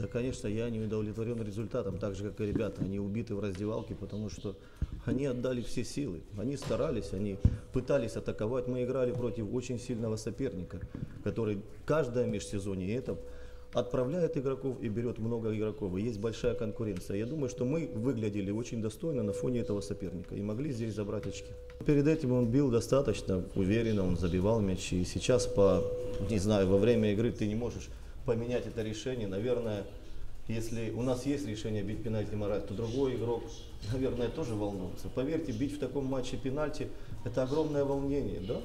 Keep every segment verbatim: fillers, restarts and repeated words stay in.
Да, конечно, я не удовлетворен результатом, так же, как и ребята. Они убиты в раздевалке, потому что они отдали все силы. Они старались, они пытались атаковать. Мы играли против очень сильного соперника, который каждое межсезонье это отправляет игроков и берет много игроков. И есть большая конкуренция. Я думаю, что мы выглядели очень достойно на фоне этого соперника и могли здесь забрать очки. Перед этим он бил достаточно уверенно, он забивал мяч. И сейчас, по, не знаю, во время игры ты не можешь поменять это решение. Наверное, если у нас есть решение бить пенальти Марат, то другой игрок, наверное, тоже волнуется. Поверьте, бить в таком матче пенальти – это огромное волнение. Да?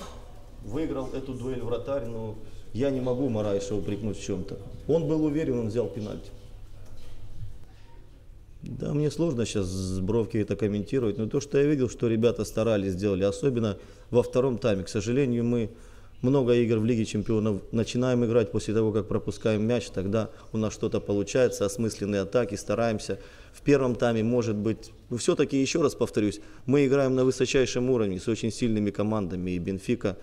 Выиграл эту дуэль вратарь, но я не могу Марайша упрекнуть в чем-то. Он был уверен, он взял пенальти. Да, мне сложно сейчас с бровки это комментировать, но то, что я видел, что ребята старались, сделали, особенно во втором тайме. К сожалению, мы много игр в Лиге чемпионов начинаем играть после того, как пропускаем мяч, тогда у нас что-то получается, осмысленные атаки, стараемся. В первом тайме, может быть, ну, все-таки, еще раз повторюсь, мы играем на высочайшем уровне с очень сильными командами, и Бенфика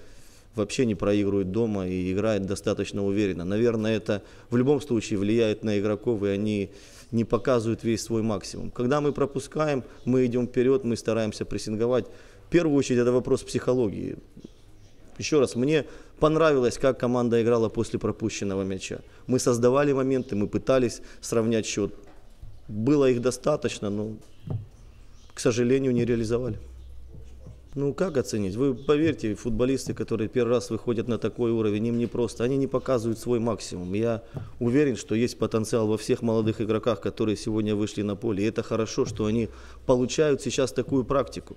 вообще не проигрывает дома и играет достаточно уверенно. Наверное, это в любом случае влияет на игроков, и они не показывают весь свой максимум. Когда мы пропускаем, мы идем вперед, мы стараемся прессинговать. В первую очередь, это вопрос психологии. Еще раз, мне понравилось, как команда играла после пропущенного мяча. Мы создавали моменты, мы пытались сравнять счет. Было их достаточно, но, к сожалению, не реализовали. Ну, как оценить? Вы поверьте, футболисты, которые первый раз выходят на такой уровень, им непросто. Они не показывают свой максимум. Я уверен, что есть потенциал во всех молодых игроках, которые сегодня вышли на поле. И это хорошо, что они получают сейчас такую практику.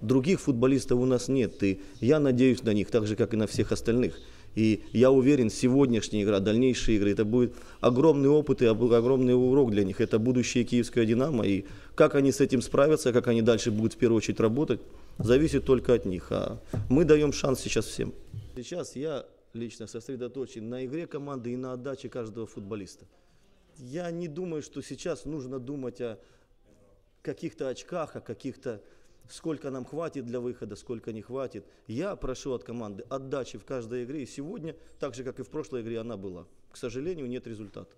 Других футболистов у нас нет. И я надеюсь на них, так же, как и на всех остальных. И я уверен, сегодняшняя игра, дальнейшие игры, это будет огромный опыт и огромный урок для них. Это будущее киевское «Динамо». И как они с этим справятся, как они дальше будут в первую очередь работать, зависит только от них. А мы даем шанс сейчас всем. Сейчас я лично сосредоточен на игре команды и на отдаче каждого футболиста. Я не думаю, что сейчас нужно думать о каких-то очках, о каких-то... Сколько нам хватит для выхода, сколько не хватит. Я прошу от команды отдачи в каждой игре. И сегодня, так же, как и в прошлой игре, она была. К сожалению, нет результата.